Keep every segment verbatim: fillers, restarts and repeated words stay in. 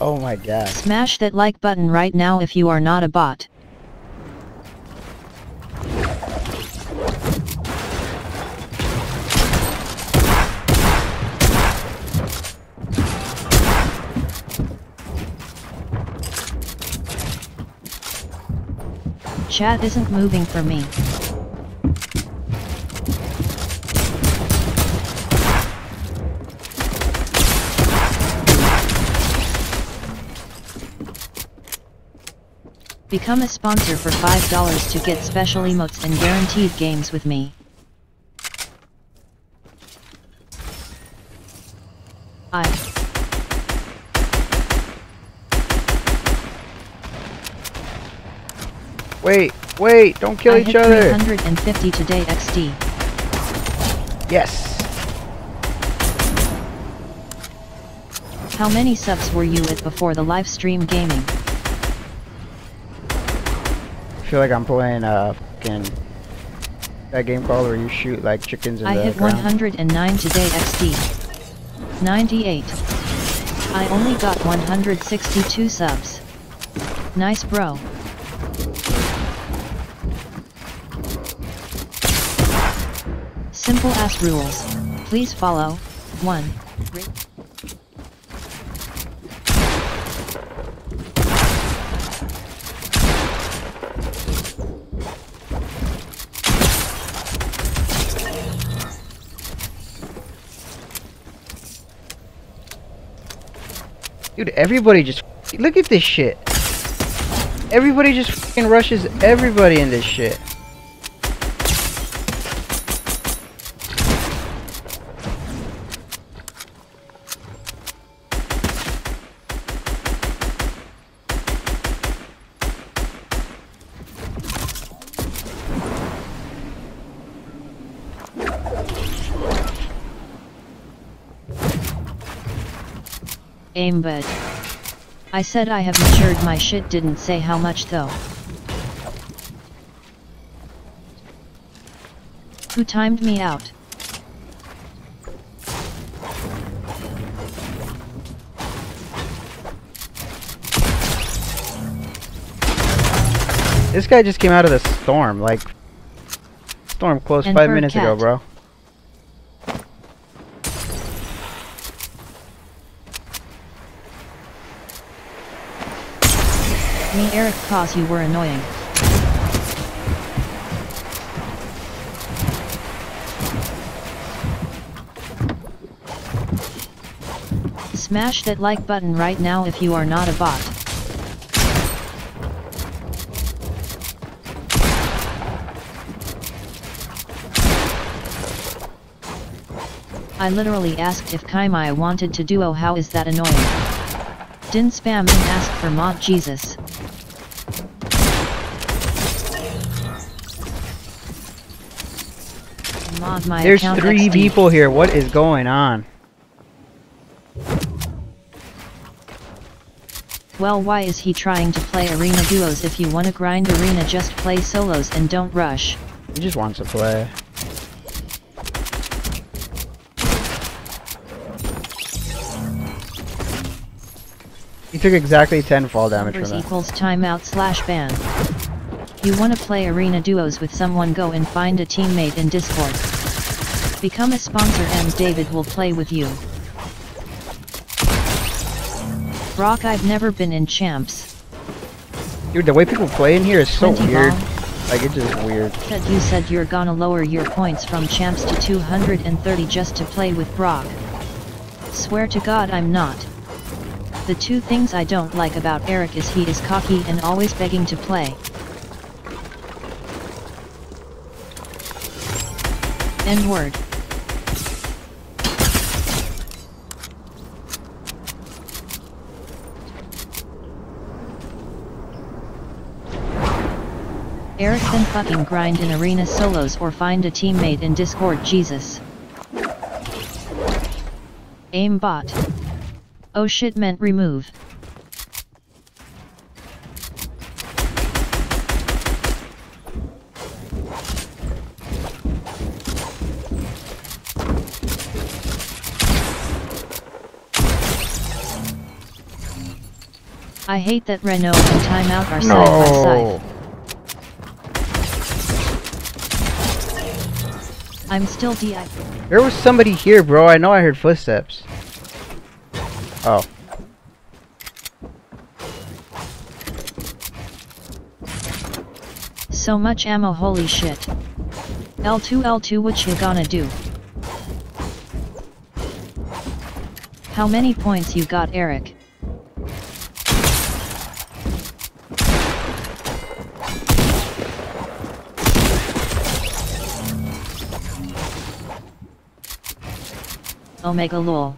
Oh my god. Smash that like button right now if you are not a bot. Chat isn't moving for me. Become a sponsor for five dollars to get special emotes and guaranteed games with me. I. Wait, wait, don't kill I each hit other. three hundred fifty today X D. Yes. How many subs were you at before the live stream gaming? I feel like I'm playing uh fucking that game called where you shoot like chickens in I the I hit ground. one hundred nine today X D. ninety-eight. I only got one hundred sixty-two subs. Nice bro. Simple ass rules. Please follow. one. Dude, everybody just look at this shit. Everybody just fucking rushes everybody in this shit. Aimbed. I said I have matured my shit, didn't say how much though. Who timed me out? This guy just came out of the storm, like storm close and five minutes cat. ago, bro. Me Eric cause you were annoying. Smash that like button right now if you are not a bot. I literally asked if Kaimai wanted to duo, how is that annoying? Didn't spam and ask for mod Jesus. My There's three X D. people here. What is going on? Well, why is he trying to play arena duos? If you want to grind arena, just play solos and don't rush. He just wants to play. He took exactly ten fall damage from that. Equals timeout slash ban. You want to play arena duos with someone, go and find a teammate in Discord. Become a sponsor and David will play with you. Brock, I've never been in champs. Dude, the way people play in here is so weird. Long. Like, it's just weird. You said you're gonna lower your points from champs to two hundred thirty just to play with Brock. Swear to God I'm not. The two things I don't like about Eric is he is cocky and always begging to play. N word. Eric, then fucking grind in arena solos or find a teammate in Discord, Jesus. Aim bot. Oh shit, meant remove. I hate that Renault and Timeout are side by side. I'm still D I. There was somebody here, bro. I know I heard footsteps. Oh. So much ammo, holy shit. L two L two, what you gonna do? How many points you got, Eric? Omega lol.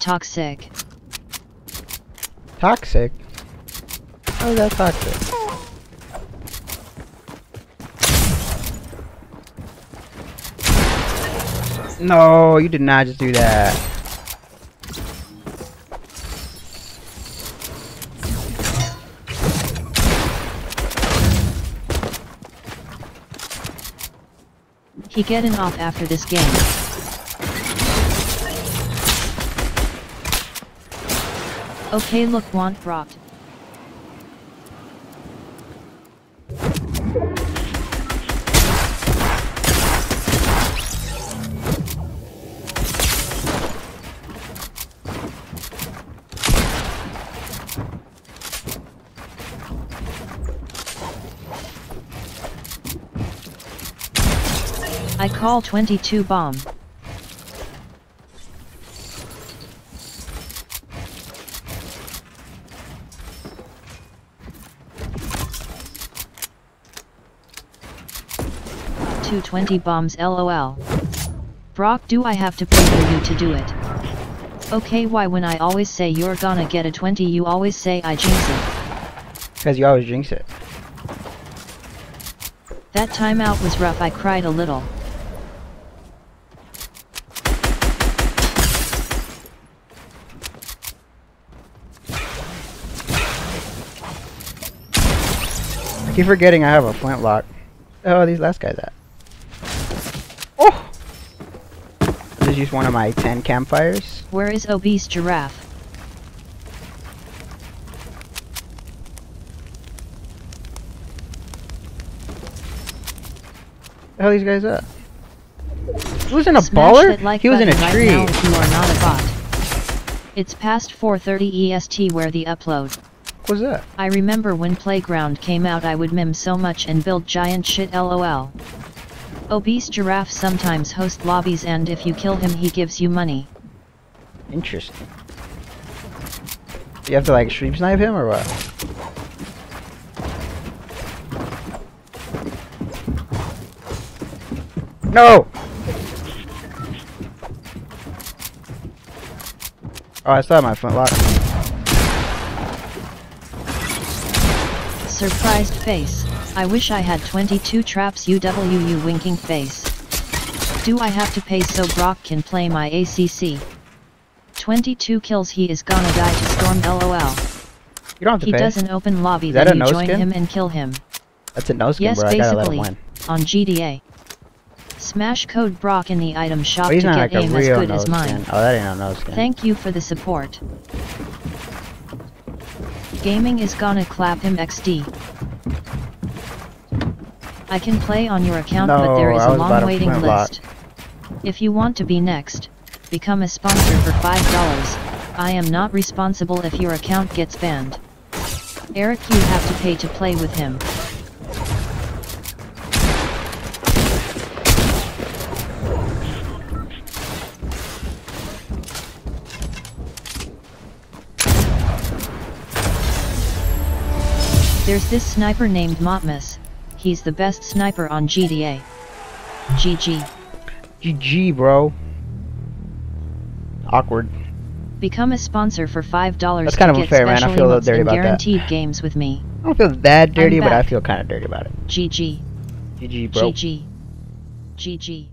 Toxic. Toxic? How is that toxic? No, you did not just do that. He getting off after this game. Okay, look, want rocked. I call twenty-two bomb. two twenty bombs lol. Brock, do I have to pay for you to do it? Okay, why when I always say you're gonna get a twenty you always say I jinx it? Because you always jinx it. That timeout was rough, I cried a little. I keep forgetting I have a flintlock. Oh, these last guys at. Oh! This is just one of my ten campfires. Where is Obese Giraffe? How are these guys up? He wasn't a Smash baller? Like he was in a right tree. Now if you are not a bot. It's past four thirty E S T where the upload. What's that? I remember when Playground came out I would meme so much and build giant shit lol. Obese Giraffe sometimes hosts lobbies and if you kill him he gives you money. Interesting. You have to like stream snipe him or what? No! Oh, I still have my flintlock. Surprised face. I wish I had twenty-two traps. U W U winking face. Do I have to pay so Brock can play my A C C? twenty-two kills, he is gonna die to Storm lol. You don't have to he pay. He does an open lobby, is that then a no you join skin? Him and kill him. That's a no skin, yes, bro. I gotta let him win. On G D A. Smash code Brock in the item shop oh, to get like aim as good as mine. Oh, that ain't a nose skin. Thank you for the support. Gaming is gonna clap him X D. I can play on your account no, but there is a long waiting list. If you want to be next, become a sponsor for five dollars. I am not responsible if your account gets banned. Eric, you have to pay to play with him. There's this sniper named Motmus. He's the best sniper on G D A. G G. G G, bro. Awkward. Become a sponsor for five dollars. That's kind of unfair, man. I feel a little dirty about that. Guaranteed games with me. I don't feel that dirty, but I feel kind of dirty about it. G G. G G, bro. G G. G G.